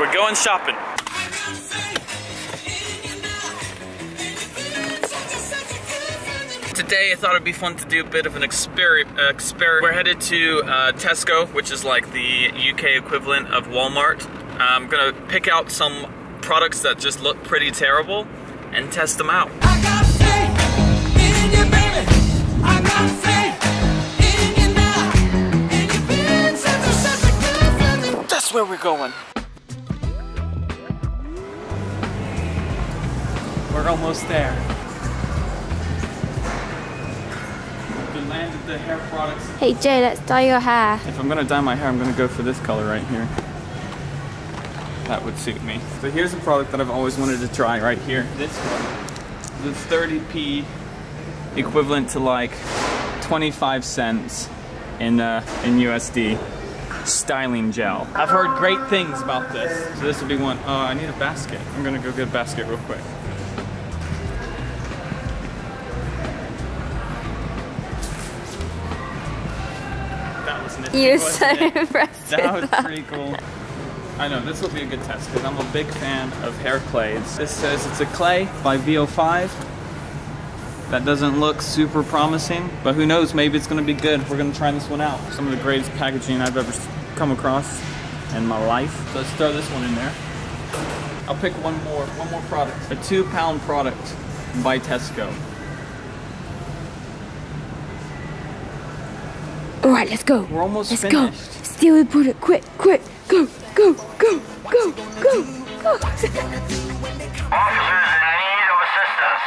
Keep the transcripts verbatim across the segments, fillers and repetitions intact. We're going shopping. Today I thought it'd be fun to do a bit of an experiment. We're headed to uh, Tesco, which is like the U K equivalent of Walmart. I'm gonna pick out some products that just look pretty terrible and test them out. I got faith in you, baby. I got faith in you now. And you've been such a good. That's where we're going. We're almost there. We landed the hair products. Hey Jay, let's dye your hair. If I'm gonna dye my hair, I'm gonna go for this color right here. That would suit me. So here's a product that I've always wanted to try right here. This one. It's thirty p, equivalent to like twenty-five cents in uh, in U S D. Styling gel. I've heard great things about this. So this would be one. Oh, I need a basket. I'm gonna go get a basket real quick. That was nifty. You're so impressed. That was pretty cool. I know, this will be a good test because I'm a big fan of hair clays. This says it's a clay by V O five. That doesn't look super promising, but who knows, maybe it's gonna be good. We're gonna try this one out. Some of the greatest packaging I've ever come across in my life. So let's throw this one in there. I'll pick one more, one more product. A two pound product by Tesco. All right, let's go. We're almost let's finished. Let's go, steal the product, quick, quick, go. Go, go, go, go, go. Officers in need of assistance.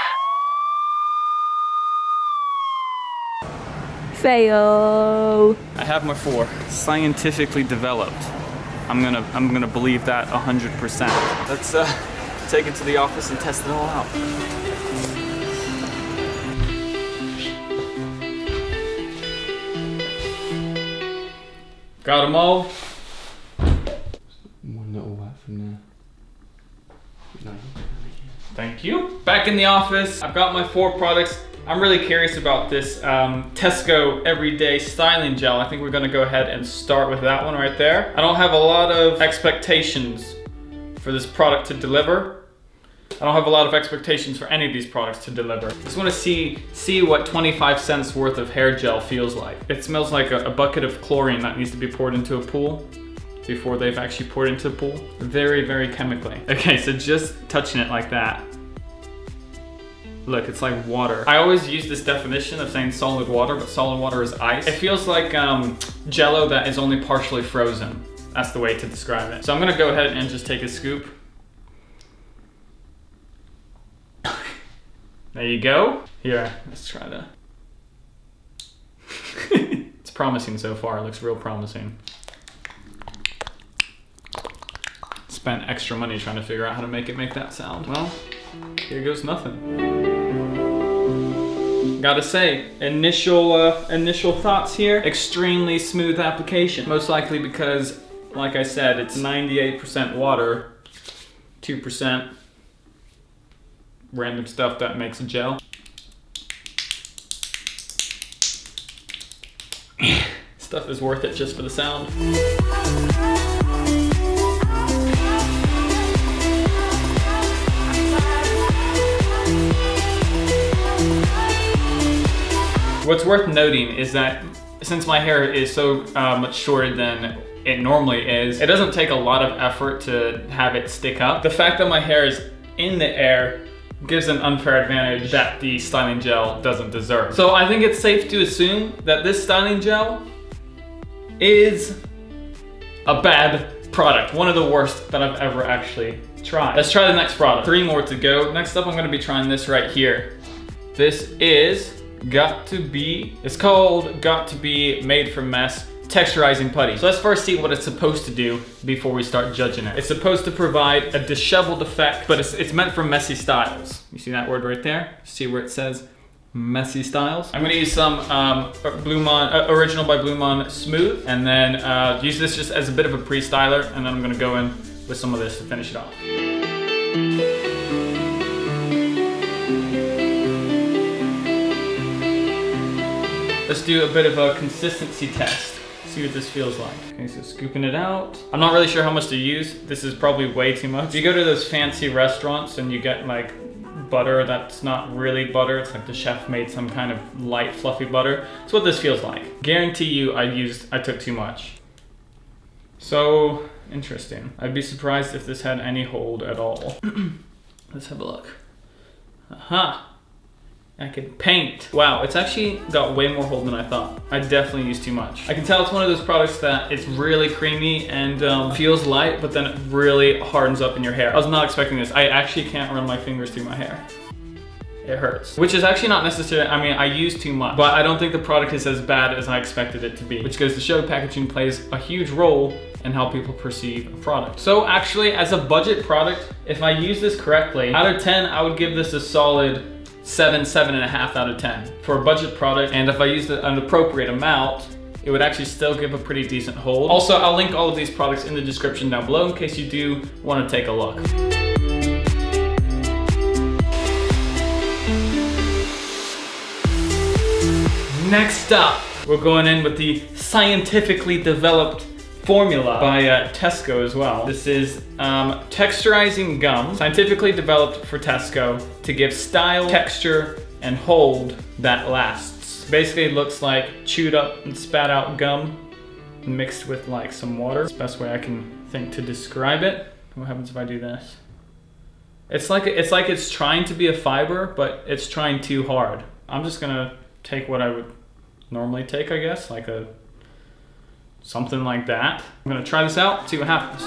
Fail. I have my four. Scientifically developed. I'm gonna, I'm gonna believe that a hundred percent. Let's uh, take it to the office and test it all out. Got them all. Thank you. Back in the office, I've got my four products. I'm really curious about this um, Tesco Everyday Styling Gel. I think we're gonna go ahead and start with that one right there. I don't have a lot of expectations for this product to deliver. I don't have a lot of expectations for any of these products to deliver. I just wanna see, see what twenty-five cents worth of hair gel feels like. It smells like a, a bucket of chlorine that needs to be poured into a pool before they've actually poured into the pool. Very, very chemically. Okay, so just touching it like that. Look, it's like water. I always use this definition of saying solid water, but solid water is ice. It feels like um, Jell-O that is only partially frozen. That's the way to describe it. So I'm gonna go ahead and just take a scoop. There you go. Here, let's try that. It's promising so far, it looks real promising. Spent extra money trying to figure out how to make it make that sound. Well, here goes nothing. Gotta say, initial uh, initial thoughts here, extremely smooth application. Most likely because, like I said, it's ninety-eight percent water, two percent random stuff that makes a gel. Stuff is worth it just for the sound. What's worth noting is that since my hair is so uh, much shorter than it normally is, it doesn't take a lot of effort to have it stick up. The fact that my hair is in the air gives an unfair advantage that the styling gel doesn't deserve. So I think it's safe to assume that this styling gel is a bad product. One of the worst that I've ever actually tried. Let's try the next product. Three more to go. Next up, I'm gonna be trying this right here. This is Got to be, it's called Got to be Made From Mess Texturizing Putty. So let's first see what it's supposed to do before we start judging it. It's supposed to provide a disheveled effect, but it's, it's meant for messy styles. You see that word right there? See where it says messy styles? I'm gonna use some um, BluMaan, uh, Original by BluMaan Smooth, and then uh, use this just as a bit of a pre-styler, and then I'm gonna go in with some of this to finish it off. Let's do a bit of a consistency test. see what this feels like. Okay, so scooping it out. I'm not really sure how much to use. This is probably way too much. If you go to those fancy restaurants and you get like butter that's not really butter, it's like the chef made some kind of light fluffy butter. That's what this feels like. Guarantee you I used, I took too much. So interesting. I'd be surprised if this had any hold at all. Let's have a look. Aha! I can paint. Wow, it's actually got way more hold than I thought. I definitely used too much. I can tell it's one of those products that it's really creamy and um, feels light, but then it really hardens up in your hair. I was not expecting this. I actually can't run my fingers through my hair. It hurts, which is actually not necessary. I mean, I used too much, but I don't think the product is as bad as I expected it to be, which goes to show packaging plays a huge role and how people perceive a product. So actually, as a budget product, if I use this correctly, out of ten, I would give this a solid seven, seven and a half out of ten for a budget product. And if I used an appropriate amount, it would actually still give a pretty decent hold. Also, I'll link all of these products in the description down below in case you do want to take a look. Next up, we're going in with the scientifically developed formula by uh, Tesco as well. This is um, texturizing gum, scientifically developed for Tesco to give style, texture, and hold that lasts. Basically, it looks like chewed up and spat out gum mixed with like some water. It's the best way I can think to describe it. What happens if I do this? It's like it's like it's trying to be a fiber, but it's trying too hard. I'm just gonna take what I would normally take, I guess, like a something like that. I'm gonna try this out, see what happens.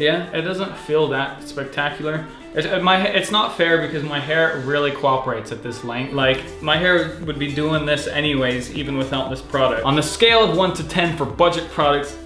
Yeah, it doesn't feel that spectacular. It, my, it's not fair because my hair really cooperates at this length. Like, my hair would be doing this anyways, even without this product. On the scale of one to ten for budget products,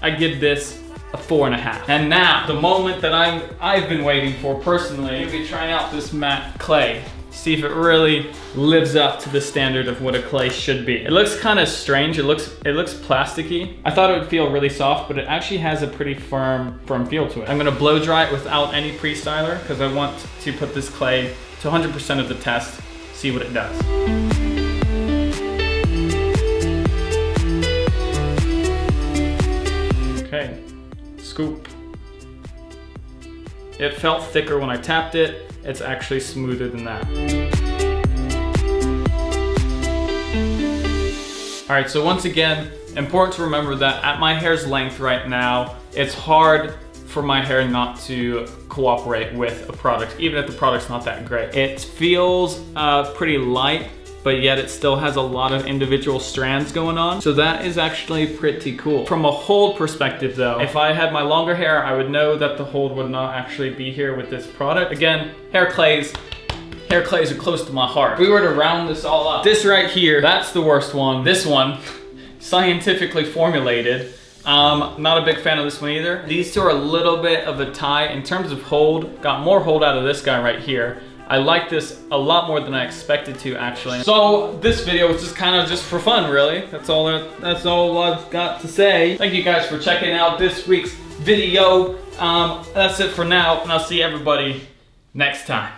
I give this a four and a half. And now, the moment that I'm, I've been waiting for personally, I'm gonna be trying out this matte clay. See if it really lives up to the standard of what a clay should be. It looks kind of strange. It looks it looks plasticky. I thought it would feel really soft, but it actually has a pretty firm, firm feel to it. I'm gonna blow dry it without any pre-styler because I want to put this clay to one hundred percent of the test, see what it does. Okay, scoop. It felt thicker when I tapped it. It's actually smoother than that. All right, so once again, important to remember that at my hair's length right now, it's hard for my hair not to cooperate with a product, even if the product's not that great. It feels uh, pretty light, but yet it still has a lot of individual strands going on. So that is actually pretty cool. From a hold perspective though, if I had my longer hair, I would know that the hold would not actually be here with this product. Again, hair clays, hair clays are close to my heart. If we were to round this all up, this right here, that's the worst one. This one, scientifically formulated. Um, not a big fan of this one either. These two are a little bit of a tie in terms of hold. Got more hold out of this guy right here. I like this a lot more than I expected to, actually. So this video was just kind of just for fun, really. That's all, that's all I've got to say. Thank you guys for checking out this week's video. Um, that's it for now, and I'll see everybody next time.